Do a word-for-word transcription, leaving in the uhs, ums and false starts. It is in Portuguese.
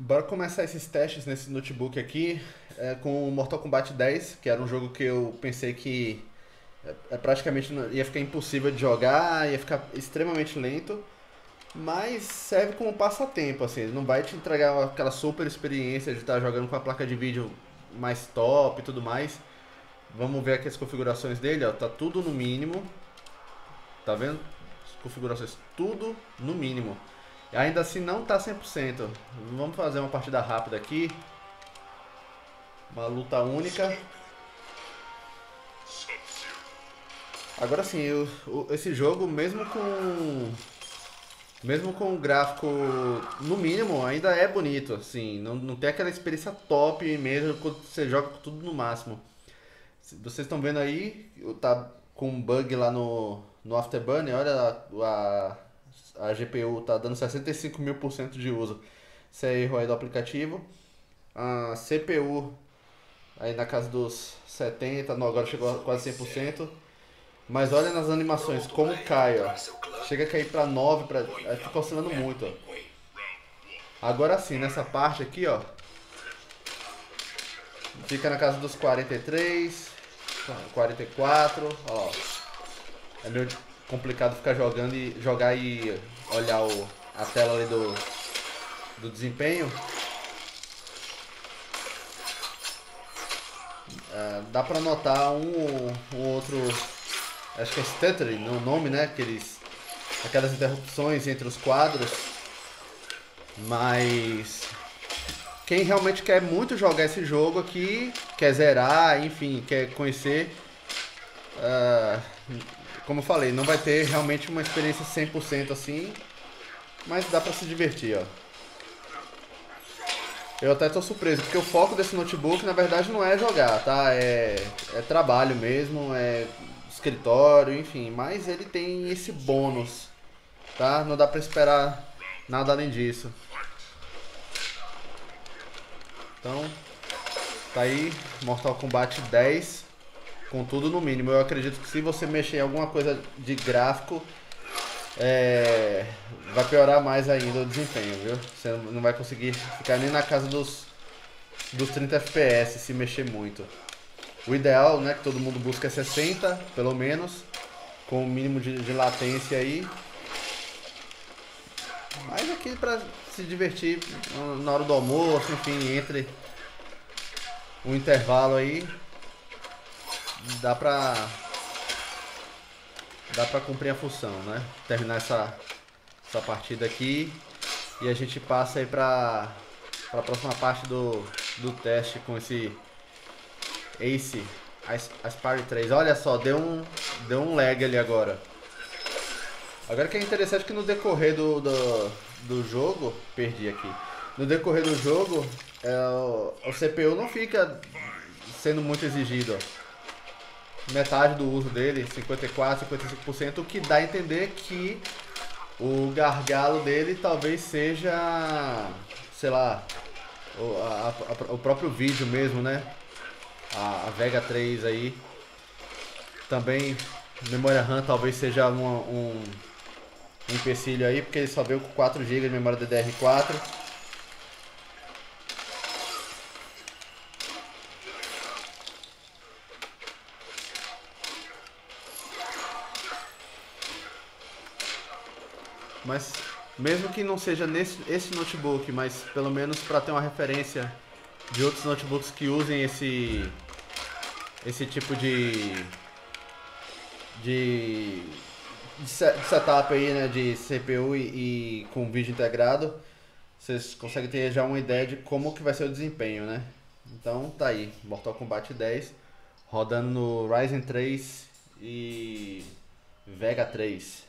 Bora começar esses testes nesse notebook aqui é, com o Mortal Kombat dez, que era um jogo que eu pensei que é, praticamente ia ficar impossível de jogar, ia ficar extremamente lento, mas serve como passatempo, assim, não vai te entregar aquela super experiência de estar jogando com a placa de vídeo mais top e tudo mais. Vamos ver aqui as configurações dele, ó, tá tudo no mínimo, tá vendo? As configurações tudo no mínimo. Ainda assim não tá cem por cento. Vamos fazer uma partida rápida aqui. Uma luta única. Agora sim, eu, eu, esse jogo, mesmo com mesmo com o gráfico no mínimo, ainda é bonito, assim, não, não tem aquela experiência top mesmo quando você joga tudo no máximo. Vocês estão vendo aí, tá com um bug lá no, no Afterburner, olha a, a, a G P U tá dando sessenta e cinco mil por cento de uso. Esse é erro aí do aplicativo. A C P U aí na casa dos setenta por cento, não, agora chegou a quase cem por cento. Mas olha nas animações, como cai, ó. Chega a cair pra nove, pra... fica oscilando muito, ó. Agora sim, nessa parte aqui, ó, fica na casa dos quarenta e três, quarenta e quatro, ó. É meio complicado ficar jogando e jogar e olhar o, a tela ali do, do desempenho. É, dá pra notar um ou outro, acho que é stuttering, não o nome, né? Aqueles, aquelas interrupções entre os quadros, mas quem realmente quer muito jogar esse jogo aqui, quer zerar, enfim, quer conhecer, uh, como eu falei, não vai ter realmente uma experiência cem por cento assim, mas dá pra se divertir, ó. Eu até tô surpreso, porque o foco desse notebook, na verdade, não é jogar, tá? É, é trabalho mesmo, é escritório, enfim, mas ele tem esse bônus, tá? Não dá pra esperar nada além disso. Então, tá aí Mortal Kombat dez com tudo no mínimo. Eu acredito que se você mexer em alguma coisa de gráfico, é, vai piorar mais ainda o desempenho, viu? Você não vai conseguir ficar nem na casa dos, dos trinta F P S se mexer muito. O ideal, né, que todo mundo busca é sessenta, pelo menos, com o mínimo de, de latência aí. Mas aqui pra se divertir na hora do almoço, enfim, entre um intervalo aí, dá pra, dá pra cumprir a função, né? Terminar essa, essa partida aqui e a gente passa aí pra, pra próxima parte do, do teste com esse Acer Aspire três. Olha só, deu um, deu um lag ali agora. Agora que é interessante que no decorrer do, do, do jogo, perdi aqui, no decorrer do jogo, é, o C P U não fica sendo muito exigido, ó. Metade do uso dele, cinquenta e quatro, cinquenta e cinco por cento, o que dá a entender que o gargalo dele talvez seja, sei lá, o, a, a, o próprio vídeo mesmo, né? A, a Vega três aí, também memória RAM talvez seja uma, um... um empecilho aí, porque ele só veio com quatro gigas de memória D D R quatro. Mas mesmo que não seja nesse esse notebook, mas pelo menos para ter uma referência de outros notebooks que usem esse esse tipo de de de setup aí, né, de C P U e, e com vídeo integrado, vocês conseguem ter já uma ideia de como que vai ser o desempenho, né? Então tá aí, Mortal Kombat dez rodando no Ryzen três e Vega três.